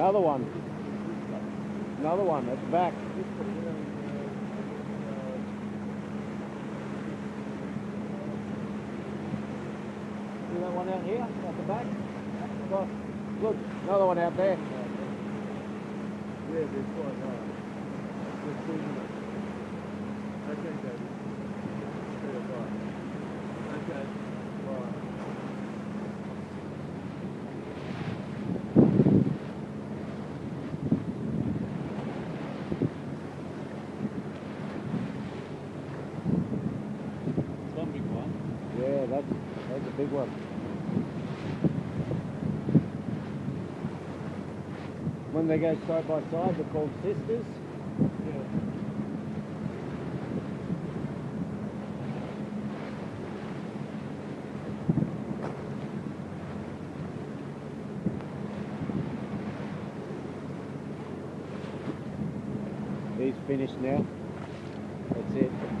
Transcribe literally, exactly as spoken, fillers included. Another one. Another one at the back. See that one out here at the back? Got, look, another one out there. Yeah, there's quite hard. Okay, David. Okay. Bye. Big one. When they go side by side, they're called sisters. Yeah. He's finished now. That's it.